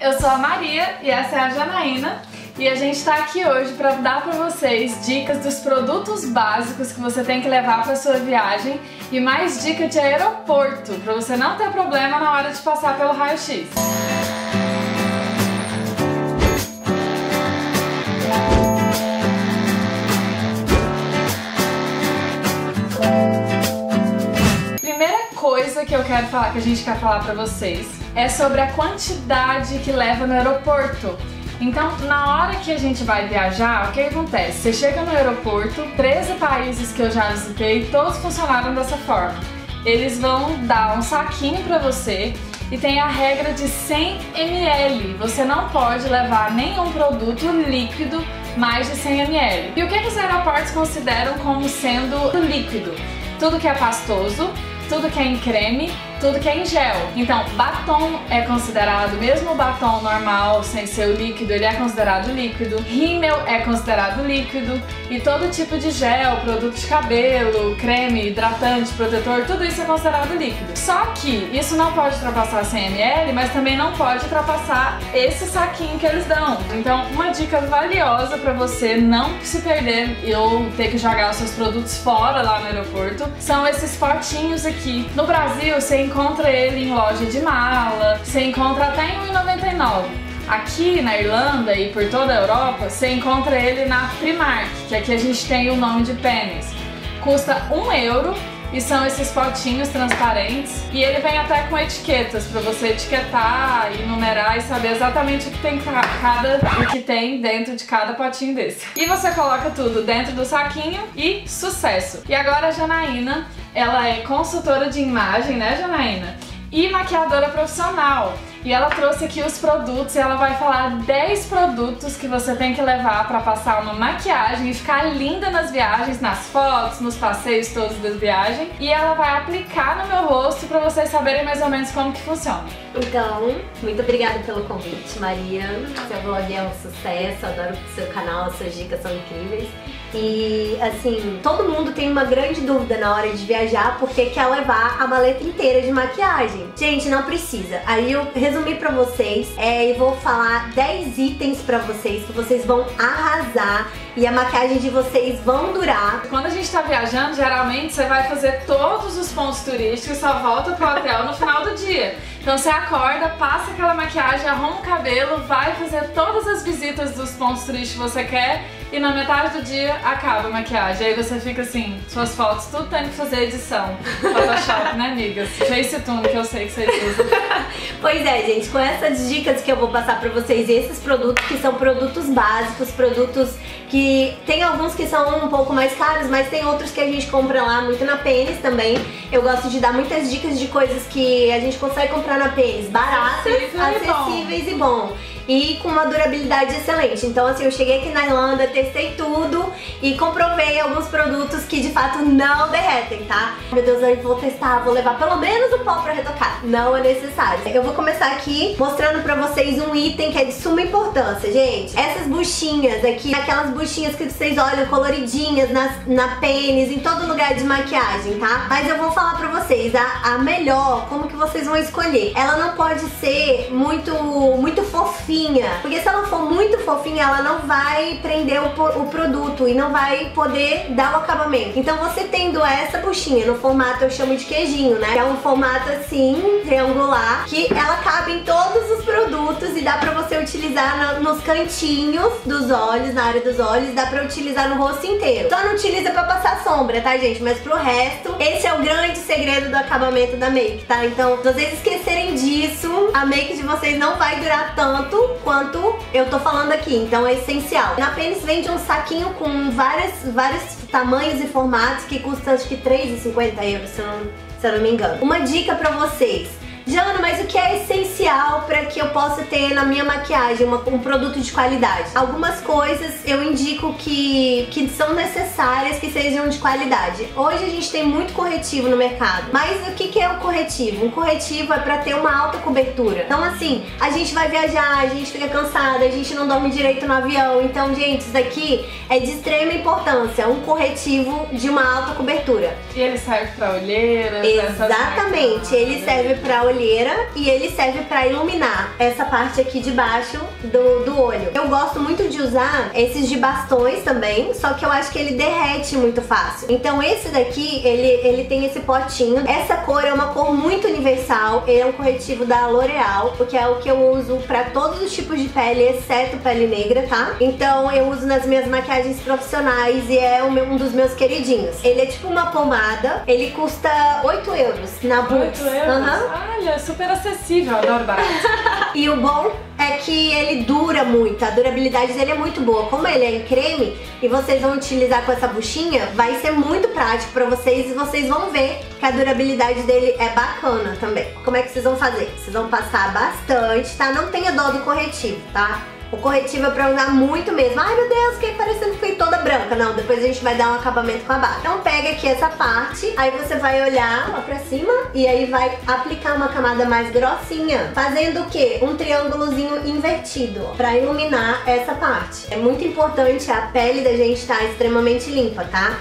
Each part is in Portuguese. Eu sou a Maria e essa é a Janaína e a gente tá aqui hoje para dar para vocês dicas dos produtos básicos que você tem que levar para sua viagem e mais dica de aeroporto para você não ter problema na hora de passar pelo raio-x. Coisa que eu quero falar, que a gente quer falar pra vocês, é sobre a quantidade que leva no aeroporto. Então, na hora que a gente vai viajar, o que acontece? Você chega no aeroporto, 13 países que eu já visitei, todos funcionaram dessa forma. Eles vão dar um saquinho pra você e tem a regra de 100 ml. Você não pode levar nenhum produto líquido mais de 100 ml. E o que os aeroportos consideram como sendo líquido? Tudo que é pastoso, tudo que é em creme, tudo que é em gel. Então, batom é considerado, mesmo o batom normal, sem ser o líquido, ele é considerado líquido. Rímel é considerado líquido. E todo tipo de gel, produto de cabelo, creme, hidratante, protetor, tudo isso é considerado líquido. Só que isso não pode ultrapassar 100 ml, mas também não pode ultrapassar esse saquinho que eles dão. Então, uma dica valiosa pra você não se perder ou ter que jogar os seus produtos fora lá no aeroporto, são esses potinhos aqui. No Brasil, você encontra ele em loja de mala, você encontra até em R$1,99. Aqui na Irlanda e por toda a Europa, você encontra ele na Primark, que aqui a gente tem o nome de Penneys. Custa €1 e são esses potinhos transparentes. E ele vem até com etiquetas, para você etiquetar, enumerar e saber exatamente o que tem dentro de cada potinho desse. E você coloca tudo dentro do saquinho e sucesso! E agora a Janaína... Ela é consultora de imagem, né, Janaína? E maquiadora profissional. E ela trouxe aqui os produtos e ela vai falar 10 produtos que você tem que levar pra passar uma maquiagem e ficar linda nas viagens, nas fotos, nos passeios todos das viagens. E ela vai aplicar no meu rosto pra vocês saberem mais ou menos como que funciona. Então, muito obrigada pelo convite, Maria. Seu blog é um sucesso, adoro o seu canal, suas dicas são incríveis. E, assim, todo mundo tem uma grande dúvida na hora de viajar porque quer levar a maleta inteira de maquiagem. Gente, não precisa. Aí eu resumi pra vocês e vou falar 10 itens pra vocês que vocês vão arrasar e a maquiagem de vocês vão durar. Quando a gente tá viajando, geralmente você vai fazer todos os pontos turísticos e só volta pro hotel no final do dia. Então você acorda, passa aquela maquiagem, arruma o cabelo, vai fazer todas as visitas dos pontos turísticos que você quer e na metade do dia acaba a maquiagem. Aí você fica assim, suas fotos, tudo tem que fazer edição. Photoshop, né, amigas? Facetune, que eu sei que vocês usam. Pois é, gente, com essas dicas que eu vou passar pra vocês, esses produtos que são produtos básicos, produtos que tem alguns que são um pouco mais caros, mas tem outros que a gente compra lá muito na Penneys também. Eu gosto de dar muitas dicas de coisas que a gente consegue comprar na Penneys, baratas, acessíveis e bom. E com uma durabilidade excelente. Então, assim, eu cheguei aqui na Irlanda, testei tudo e comprovei alguns produtos que de fato não derretem, tá? Meu Deus, eu vou testar, vou levar pelo menos um pó pra retocar. Não é necessário. Eu vou começar aqui mostrando pra vocês um item que é de suma importância, gente. Essas buchinhas aqui, aquelas buchinhas que vocês olham coloridinhas na Penneys, em todo lugar de maquiagem, tá? Mas eu vou falar pra vocês a melhor, como que vocês vão escolher. Ela não pode ser muito fofinha. Porque se ela for muito fofinha, ela não vai prender o produto e não vai poder dar o acabamento. Então você tendo essa buchinha no formato, eu chamo de queijinho, né? É um formato assim, triangular, que ela cabe em todos os produtos e dá pra você utilizar nos cantinhos dos olhos, na área dos olhos, dá pra utilizar no rosto inteiro. Só não utiliza pra passar sombra, tá, gente? Mas pro resto, esse é o grande segredo do acabamento da make, tá? Então, se vocês esquecerem disso, a make de vocês não vai durar tanto quanto eu tô falando aqui, então é essencial. Na Penneys vende um saquinho com vários tamanhos e formatos que custa acho que €3,50, se eu não me engano. Uma dica pra vocês. Jana, mas o que é essencial para que eu possa ter na minha maquiagem um produto de qualidade? Algumas coisas eu indico que são necessárias que sejam de qualidade. Hoje a gente tem muito corretivo no mercado, mas o que é o corretivo? Um corretivo é para ter uma alta cobertura. Então assim, a gente vai viajar, a gente fica cansada, a gente não dorme direito no avião. Então gente, isso daqui é de extrema importância, um corretivo de uma alta cobertura. E ele serve para olheiras? Exatamente, ele serve para olheiras. olheira e ele serve pra iluminar essa parte aqui de baixo do olho. Eu gosto muito de usar esses de bastões também, só que eu acho que ele derrete muito fácil. Então esse daqui, ele tem esse potinho. Essa cor é uma cor muito universal, ele é um corretivo da L'Oreal, porque é o que eu uso pra todos os tipos de pele, exceto pele negra, tá? Então eu uso nas minhas maquiagens profissionais e é um dos meus queridinhos. Ele é tipo uma pomada, ele custa 8 euros na Boots. 8 euros? Uhum. Olha, super acessível, adoro barato. E o bom é que ele dura muito, a durabilidade dele é muito boa. Como ele é em creme e vocês vão utilizar com essa buchinha, vai ser muito prático pra vocês e vocês vão ver que a durabilidade dele é bacana também. Como é que vocês vão fazer? Vocês vão passar bastante, tá? Não tenha dó do corretivo, tá? O corretivo é pra usar muito mesmo. Ai meu Deus, fiquei parecendo que fiquei toda branca. Não, depois a gente vai dar um acabamento com a base. Então pega aqui essa parte, aí você vai olhar lá pra cima e aí vai aplicar uma camada mais grossinha, fazendo o quê? Um triângulozinho invertido, ó, pra iluminar essa parte. É muito importante a pele da gente estar extremamente limpa, tá?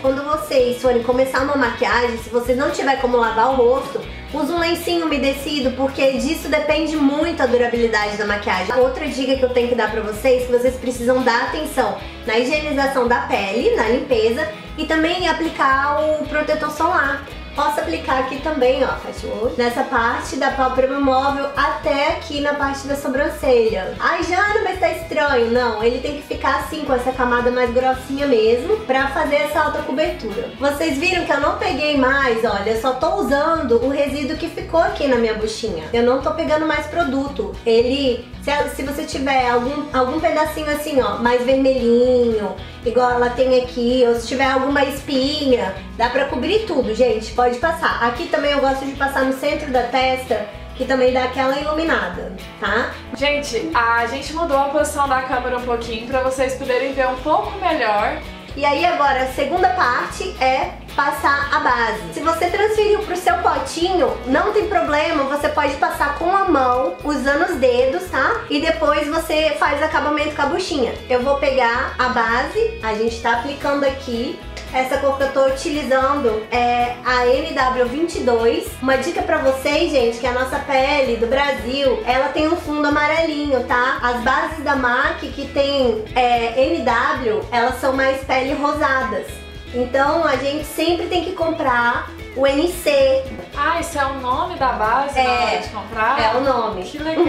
Quando vocês forem começar uma maquiagem, se vocês não tiver como lavar o rosto, usa um lencinho umedecido, porque disso depende muito a durabilidade da maquiagem. Outra dica que eu tenho que dar pra vocês, que vocês precisam dar atenção na higienização da pele, na limpeza, e também aplicar o protetor solar. Posso aplicar aqui também, ó, faz o olho, nessa parte da pálpebra móvel até aqui na parte da sobrancelha. Ai, Jana, mas tá estranho. Não, ele tem que ficar assim, com essa camada mais grossinha mesmo, pra fazer essa alta cobertura. Vocês viram que eu não peguei mais, olha, eu só tô usando o resíduo que ficou aqui na minha buchinha. Eu não tô pegando mais produto. Ele, se você tiver algum pedacinho assim, ó, mais vermelhinho, igual ela tem aqui, ou se tiver alguma espinha, dá pra cobrir tudo, gente. Pode passar. Aqui também eu gosto de passar no centro da testa, que também dá aquela iluminada, tá? Gente, a gente mudou a posição da câmera um pouquinho pra vocês poderem ver um pouco melhor. E aí agora a segunda parte é passar a base. Se você transferiu pro seu potinho, não tem problema, você pode passar com a mão, usando os dedos, tá? E depois você faz acabamento com a buchinha. Eu vou pegar a base, a gente tá aplicando aqui. Essa cor que eu tô utilizando é a NW22. Uma dica pra vocês, gente, que a nossa pele do Brasil, ela tem um fundo amarelinho, tá? As bases da MAC que tem NW, elas são mais pele rosadas. Então a gente sempre tem que comprar o NC. Ah, isso é o nome da base na hora de comprar? É o nome. Que legal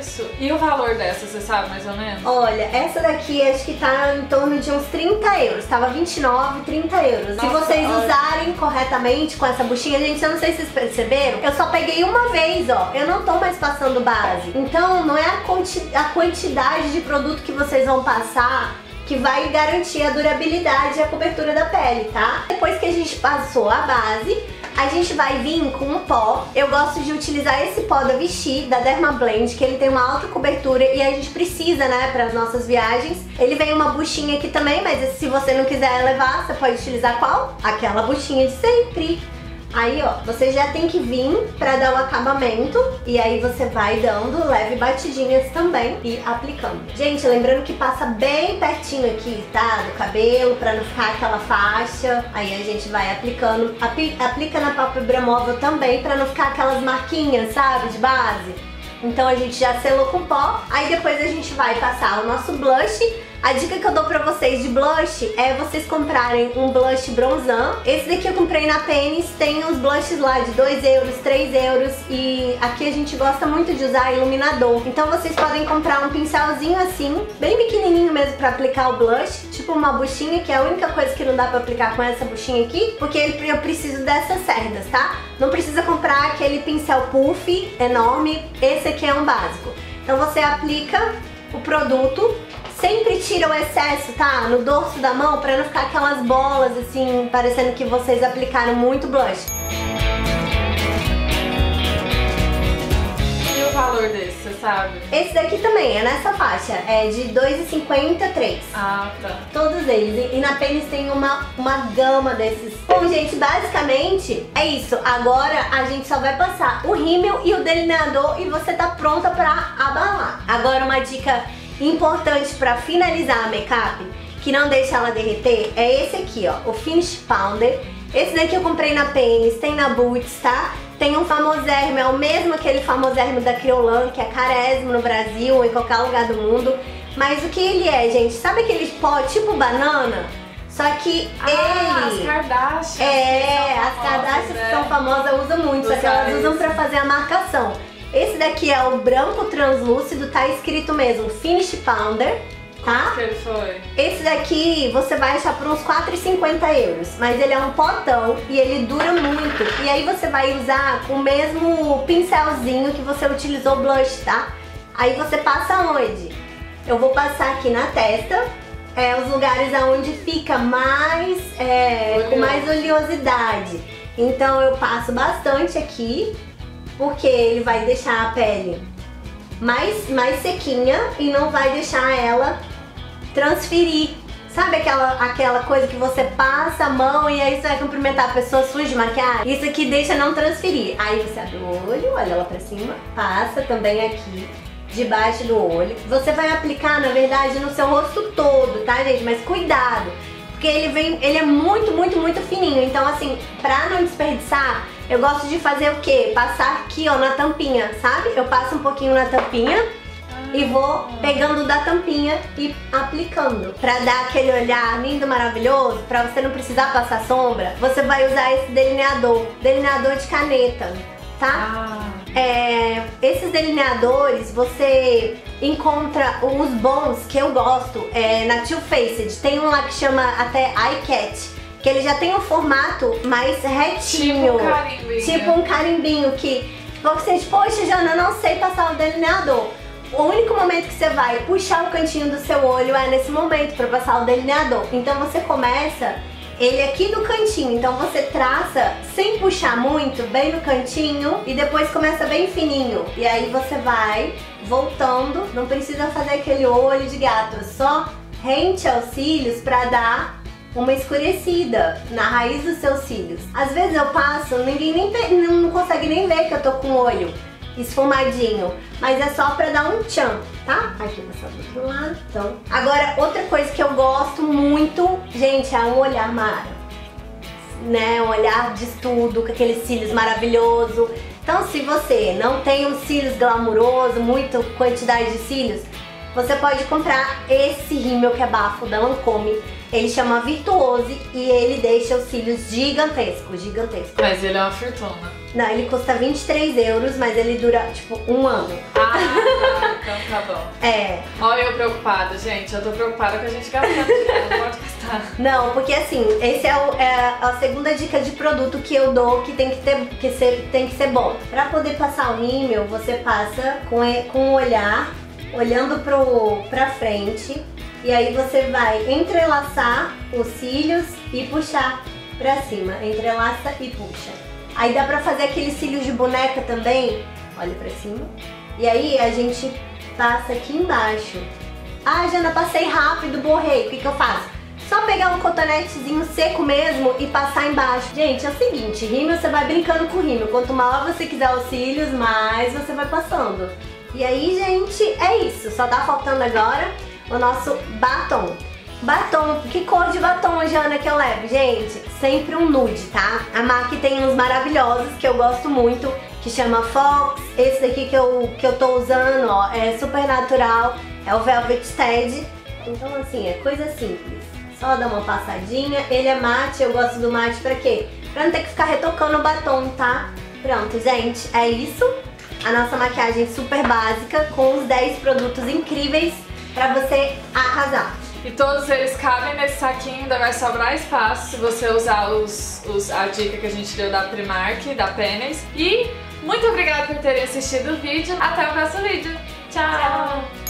isso. E o valor dessa, você sabe mais ou menos? Olha, essa daqui acho que tá em torno de uns 30 euros. Tava 29, 30 euros. Nossa, se vocês usarem corretamente com essa buchinha, gente, eu não sei se vocês perceberam, eu só peguei uma vez, ó. Eu não tô mais passando base. Então não é a quantidade de produto que vocês vão passar que vai garantir a durabilidade e a cobertura da pele, tá? Depois que a gente passou a base, a gente vai vir com um pó. Eu gosto de utilizar esse pó da Vichy, da Derma Blend, que ele tem uma alta cobertura e a gente precisa, né, para as nossas viagens. Ele vem uma buchinha aqui também, mas se você não quiser levar, você pode utilizar qual? Aquela buchinha de sempre. Aí, ó, você já tem que vir pra dar o acabamento. E aí você vai dando leve batidinhas também e aplicando. Gente, lembrando que passa bem pertinho aqui, tá? Do cabelo, pra não ficar aquela faixa. Aí a gente vai aplicando. Aplica na pálpebra móvel também, pra não ficar aquelas marquinhas, sabe? De base. Então a gente já selou com pó. Aí depois a gente vai passar o nosso blush. A dica que eu dou pra vocês de blush é vocês comprarem um blush bronzão. Esse daqui eu comprei na Penneys, tem uns blushes lá de 2 euros, 3 euros e aqui a gente gosta muito de usar iluminador. Então vocês podem comprar um pincelzinho assim, bem pequenininho mesmo pra aplicar o blush, tipo uma buchinha, que é a única coisa que não dá pra aplicar com essa buchinha aqui, porque eu preciso dessas cerdas, tá? Não precisa comprar aquele pincel puff enorme, esse aqui é um básico. Então você aplica o produto. Sempre tira o excesso, tá? No dorso da mão, pra não ficar aquelas bolas, assim, parecendo que vocês aplicaram muito blush. E o valor desse, você sabe? Esse daqui também, é nessa faixa. É de 2,53. Ah, tá. Todos eles. E na Penneys tem uma gama desses. Bom, gente, basicamente é isso. Agora a gente só vai passar o rímel e o delineador e você tá pronta pra abalar. Agora uma dica importante para finalizar a make-up, que não deixa ela derreter, é esse aqui, ó, o Finish Powder. Esse daqui eu comprei na Penneys, tem na Boots, tá? Tem um famosérrimo, é o mesmo aquele famosérrimo da Criolan, que é carésimo no Brasil ou em qualquer lugar do mundo. Mas o que ele é, gente? Sabe aquele pó tipo banana? Só que ele... as Kardashians. É, as Kardashians que são famosas usam muito, só que elas usam pra fazer a marcação. Esse daqui é o branco translúcido, tá escrito mesmo, Finish Pounder, tá? Quanto que ele foi? Esse daqui você vai achar por uns 4,50 €, mas ele é um potão e ele dura muito. E aí você vai usar o mesmo pincelzinho que você utilizou blush, tá? Aí você passa onde? Eu vou passar aqui na testa, os lugares aonde fica mais, com mais oleosidade. Então eu passo bastante aqui, porque ele vai deixar a pele mais sequinha e não vai deixar ela transferir. Sabe aquela coisa que você passa a mão e aí você vai cumprimentar a pessoa suja de maquiagem? Isso aqui deixa não transferir. Aí você abre o olho, olha lá pra cima, passa também aqui debaixo do olho. Você vai aplicar, na verdade, no seu rosto todo, tá, gente? Mas cuidado, porque ele é muito fininho. Então, assim, pra não desperdiçar, eu gosto de fazer o quê? Passar aqui, ó, na tampinha, sabe? Eu passo um pouquinho na tampinha e vou pegando da tampinha e aplicando. Pra dar aquele olhar lindo, maravilhoso, pra você não precisar passar sombra, você vai usar esse delineador. Delineador de caneta, tá? Esses delineadores você encontra os bons que eu gosto na Too Faced. Tem um lá que chama até Eye Cat, que ele já tem um formato mais retinho, tipo um carimbinho, que vocês, poxa, Jana, não sei passar o delineador. O único momento que você vai puxar o cantinho do seu olho é nesse momento para passar o delineador. Então você começa ele aqui do cantinho, então você traça sem puxar muito, bem no cantinho, e depois começa bem fininho. E aí você vai voltando, não precisa fazer aquele olho de gato, só rente aos cílios para dar uma escurecida na raiz dos seus cílios. Às vezes eu passo, ninguém não consegue nem ver que eu tô com o olho esfumadinho, mas é só pra dar um tchan, tá? Aqui passar do outro lado, então. Agora, outra coisa que eu gosto muito, gente, é um olhar mara, né? Um olhar de estudo, com aqueles cílios maravilhosos. Então, se você não tem um cílios glamuroso, muita quantidade de cílios, você pode comprar esse rímel que é bafo da Lancome. Ele chama Virtuose e ele deixa os cílios gigantescos, gigantescos. Mas ele é uma fortuna. Não, ele custa 23 €, mas ele dura, tipo, um ano. Ah, tá. Então tá bom. Olha eu preocupada, gente. Eu tô preocupada com a gente gastando dinheiro, não pode gastar. Não, porque assim, essa é a segunda dica de produto que eu dou, que tem que ser bom. Pra poder passar o rímel, você passa com o olhar, olhando pra frente. E aí você vai entrelaçar os cílios e puxar pra cima. Entrelaça e puxa. Aí dá pra fazer aqueles cílios de boneca também. Olha pra cima. E aí a gente passa aqui embaixo. Ah, Jana, passei rápido, borrei. O que que eu faço? Só pegar um cotonetezinho seco mesmo e passar embaixo. Gente, é o seguinte, rímel você vai brincando com o rímel. Quanto maior você quiser os cílios, mais você vai passando. E aí, gente, é isso. Só tá faltando agora o nosso batom. Batom, que cor de batom, Jana, que eu levo? Gente, sempre um nude, tá? A MAC tem uns maravilhosos que eu gosto muito, que chama Fox. Esse daqui que eu tô usando, ó, é super natural, é o Velvet Ted. Então, assim, é coisa simples. Só dá uma passadinha. Ele é mate, eu gosto do mate pra quê? Pra não ter que ficar retocando o batom, tá? Pronto, gente, é isso. A nossa maquiagem super básica, com os 10 produtos incríveis pra você arrasar. E todos eles cabem nesse saquinho, ainda vai sobrar espaço se você usar a dica que a gente deu da Primark, da Penneys. E muito obrigada por terem assistido o vídeo. Até o próximo vídeo. Tchau! Tchau.